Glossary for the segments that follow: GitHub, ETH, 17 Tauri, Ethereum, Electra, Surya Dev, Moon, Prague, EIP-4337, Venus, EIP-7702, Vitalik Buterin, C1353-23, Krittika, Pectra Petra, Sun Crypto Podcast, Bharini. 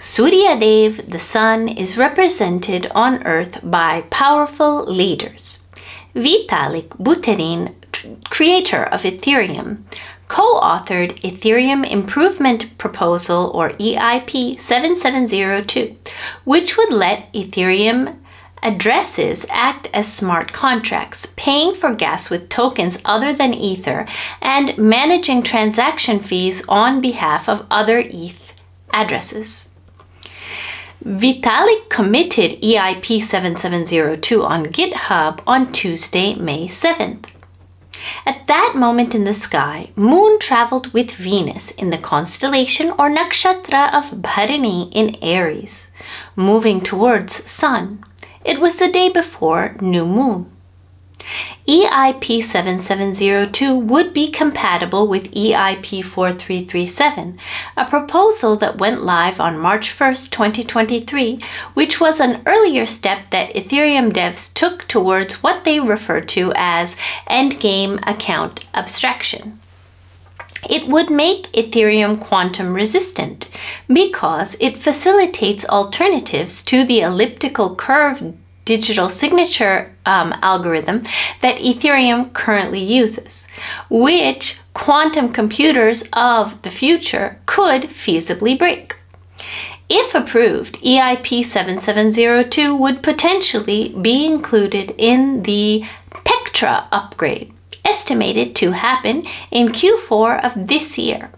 Surya Dev, the sun, is represented on earth by powerful leaders. Vitalik Buterin, creator of Ethereum, co-authored Ethereum Improvement Proposal or EIP-7702, which would let Ethereum addresses act as smart contracts, paying for gas with tokens other than Ether and managing transaction fees on behalf of other ETH addresses. Vitalik committed EIP-7702 on GitHub on Tuesday, May 7th. At that moment in the sky, Moon traveled with Venus in the constellation or nakshatra of Bharini in Aries, moving towards Sun. It was the day before New Moon. EIP-7702 would be compatible with EIP-4337, a proposal that went live on March 1, 2023, which was an earlier step that Ethereum devs took towards what they refer to as endgame account abstraction. It would make Ethereum quantum resistant because it facilitates alternatives to the elliptical curve digital signature algorithm that Ethereum currently uses, which quantum computers of the future could feasibly break. If approved, EIP-7702 would potentially be included in the Pectra upgrade, estimated to happen in Q4 of this year.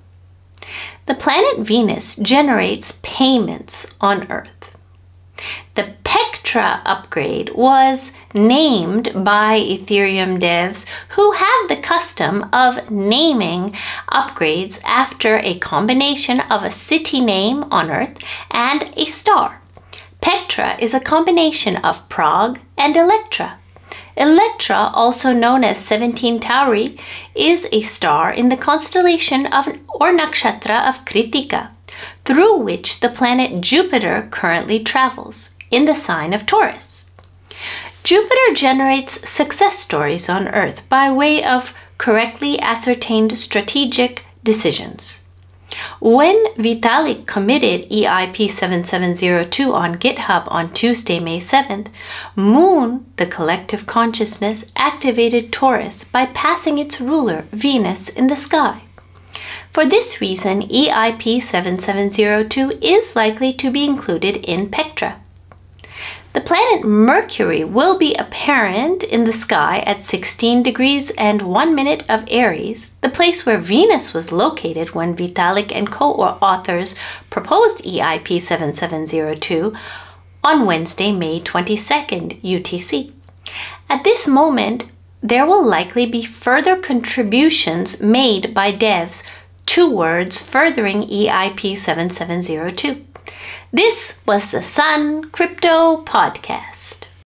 The planet Venus generates payments on Earth. The Pectra upgrade was named by Ethereum devs who have the custom of naming upgrades after a combination of a city name on Earth and a star. Pectra is a combination of Prague and Electra. Electra, also known as 17 Tauri, is a star in the constellation of or nakshatra of Krittika, through which the planet Jupiter currently travels, in the sign of Taurus. Jupiter generates success stories on Earth by way of correctly ascertained strategic decisions. When Vitalik committed EIP-7702 on GitHub on Tuesday, May 7th, Moon, the collective consciousness, activated Taurus by passing its ruler, Venus, in the sky. For this reason, EIP-7702 is likely to be included in Pectra. The planet Mercury will be apparent in the sky at 16 degrees and 1 minute of Aries, the place where Venus was located when Vitalik and co-authors proposed EIP-7702 on Wednesday, May 22nd, UTC. At this moment, there will likely be further contributions made by devs towards furthering EIP-7702. This was the Sun Crypto Podcast.